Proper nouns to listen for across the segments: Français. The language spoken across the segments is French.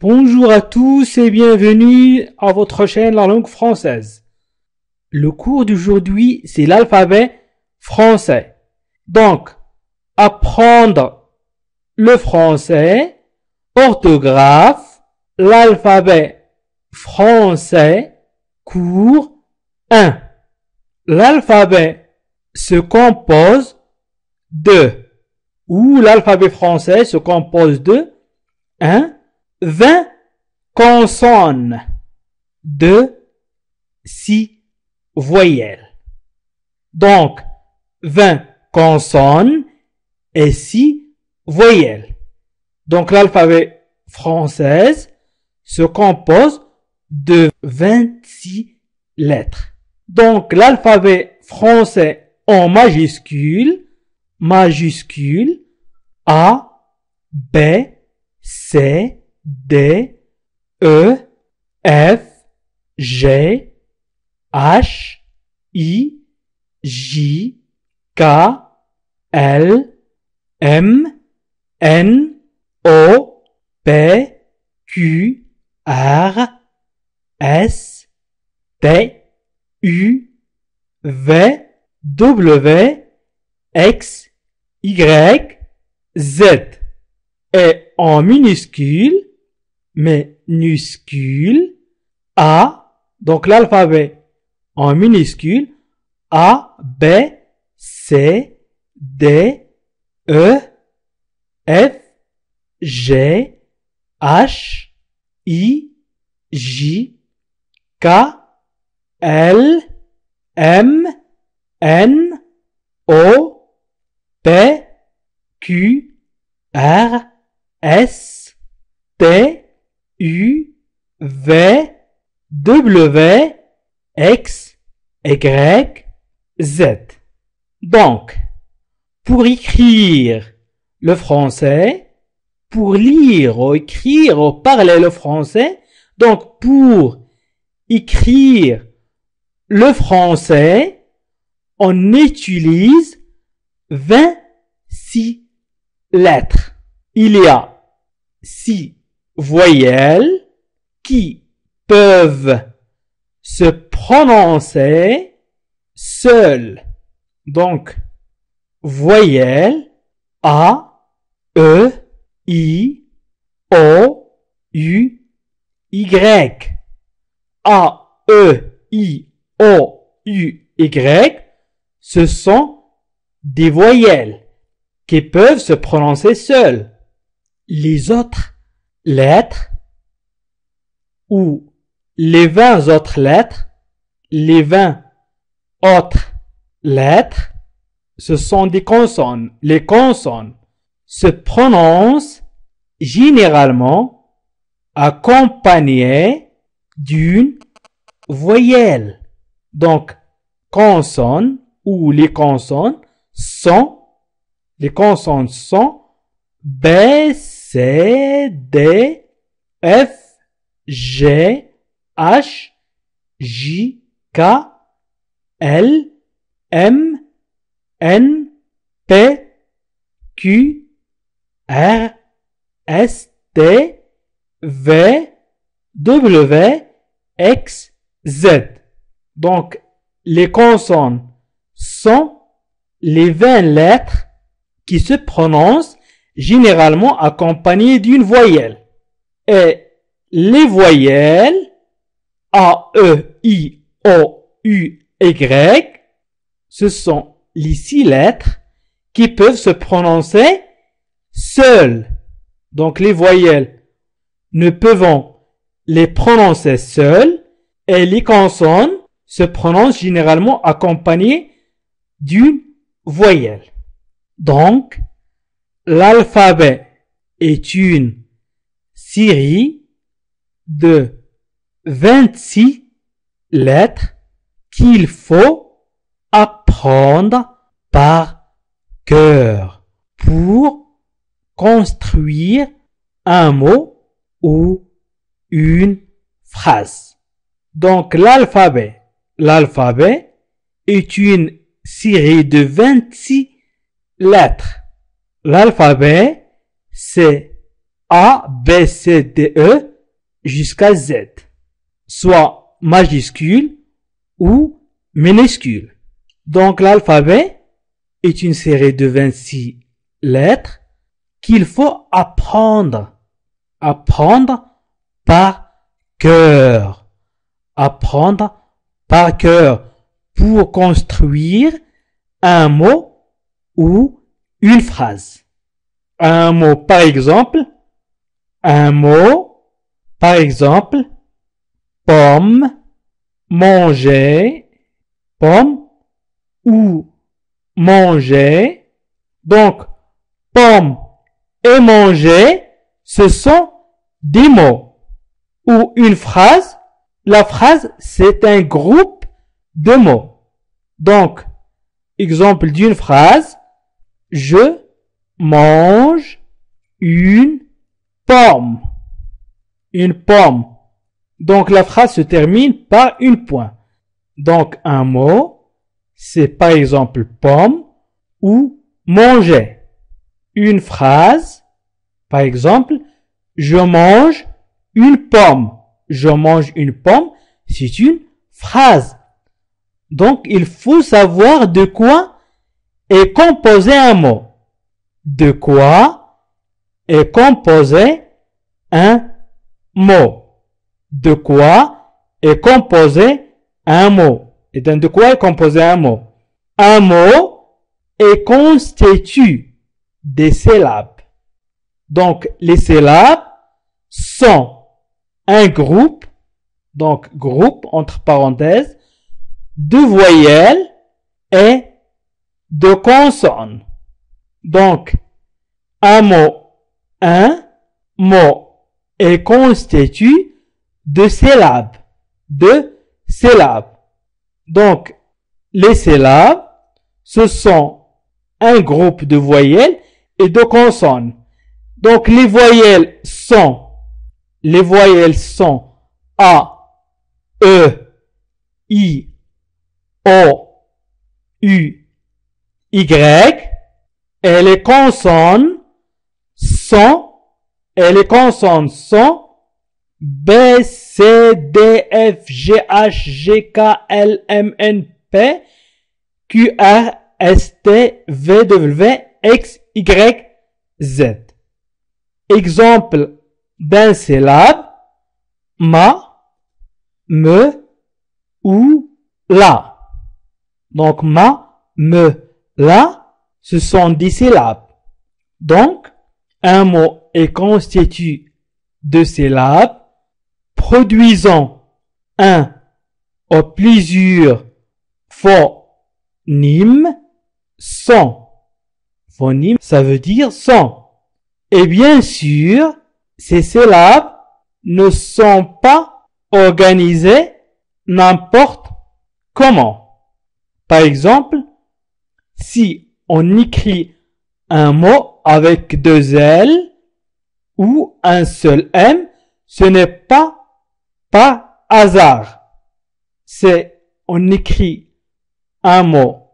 Bonjour à tous et bienvenue à votre chaîne La Langue Française. Le cours d'aujourd'hui, c'est l'alphabet français. Donc, apprendre le français, orthographe, l'alphabet français, cours 1. L'alphabet se compose de, ou l'alphabet français se compose de 1. 20 consonnes de 6 voyelles. Donc, 20 consonnes et 6 voyelles. Donc, l'alphabet français se compose de 26 lettres. Donc, l'alphabet français en majuscule A, B, C, D, E, F, G, H, I, J, K, L, M, N, O, P, Q, R, S, T, U, V, W, X, Y, Z. Et en minuscule, A, donc l'alphabet en minuscule, A, B, C, D, E, F, G, H, I, J, K, L, M, N, O, P, Q, R, S, T, U, V, W, X, Y, Z. Donc, pour écrire le français, pour lire ou écrire ou parler le français, donc pour écrire le français, on utilise 26 lettres. Il y a 6 voyelles qui peuvent se prononcer seules. Donc, voyelles A, E, I, O, U, Y. A, E, I, O, U, Y, ce sont des voyelles qui peuvent se prononcer seules. Les autres lettres ou les 20 autres lettres, ce sont des consonnes. Les consonnes se prononcent généralement accompagnées d'une voyelle. Donc, consonnes ou les consonnes sont B, C, D, F, G, H, J, K, L, M, N, P, Q, R, S, T, V, W, X, Z. Donc, les consonnes sont les 20 lettres qui se prononcent généralement accompagné d'une voyelle. Et les voyelles A, E, I, O, U, Y, ce sont les 6 lettres qui peuvent se prononcer seules. Donc les voyelles, nous pouvons les prononcer seules et les consonnes se prononcent généralement accompagnées d'une voyelle. Donc, l'alphabet est une série de 26 lettres qu'il faut apprendre par cœur pour construire un mot ou une phrase. Donc, l'alphabet est une série de 26 lettres. L'alphabet, c'est A, B, C, D, E jusqu'à Z, soit majuscule ou minuscule. Donc l'alphabet est une série de 26 lettres qu'il faut apprendre par cœur, pour construire un mot ou une phrase. Un mot par exemple, pomme, manger, pomme ou manger. Donc, pomme et manger, ce sont des mots. Ou une phrase, la phrase c'est un groupe de mots. Donc, exemple d'une phrase, je mange une pomme. Donc, la phrase se termine par une pointe. Donc, un mot, c'est par exemple pomme ou manger. Une phrase, par exemple, je mange une pomme. C'est une phrase. Donc, il faut savoir de quoi est composé un mot. De quoi est composé un mot? Et donc, de quoi est composé un mot? Un mot est constitué des syllabes. Donc, les syllabes sont un groupe, donc groupe entre parenthèses, de voyelles et de consonnes. Donc, un mot est constitué de syllabes, Donc, les syllabes, ce sont un groupe de voyelles et de consonnes. Donc, les voyelles sont, A, E, I, O, U, Y, et les consonnes sont, B, C, D, F, G, H, G, K, L, M, N, P, Q, R, S, T, V, W, X, Y, Z. Exemple d'un syllabe, ma, me, ou, la. Donc, ma, me, la, ce sont des syllabes. Donc, un mot est constitué de syllabes produisant un ou plusieurs phonymes sans. Phonyme, ça veut dire sans. Et bien sûr, ces syllabes ne sont pas organisées n'importe comment. Par exemple, si on écrit un mot avec deux L ou un seul M, ce n'est pas par hasard. C'est on écrit un mot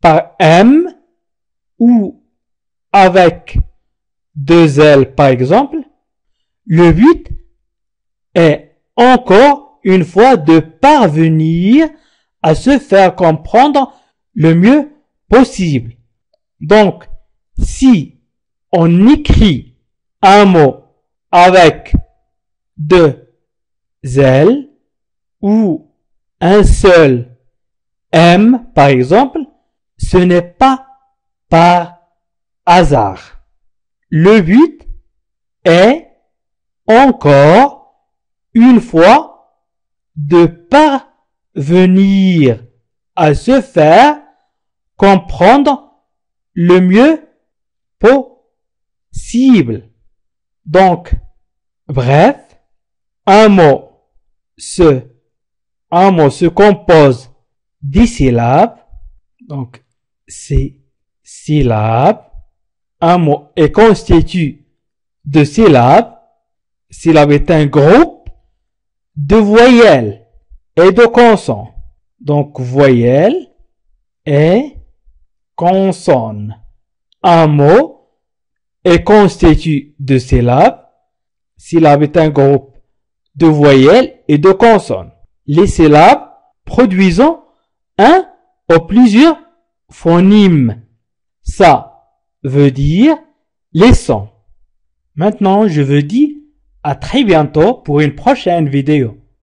par M ou avec deux L par exemple. Le but est encore une fois de parvenir à se faire comprendre le mieux possible. Donc, si on écrit un mot avec deux L ou un seul M, par exemple, ce n'est pas par hasard. Le but est encore une fois de parvenir à se faire comprendre le mieux possible. Donc, bref, un mot se compose des syllabes. Donc, ces syllabes, un mot est constitué de syllabes. Syllabe est un groupe de voyelles et de consonnes. Donc, voyelles et consonne. Un mot est constitué de syllabes. Syllabe est un groupe de voyelles et de consonnes. Les syllabes produisant un ou plusieurs phonymes. Ça veut dire les sons. Maintenant, je vous dis à très bientôt pour une prochaine vidéo.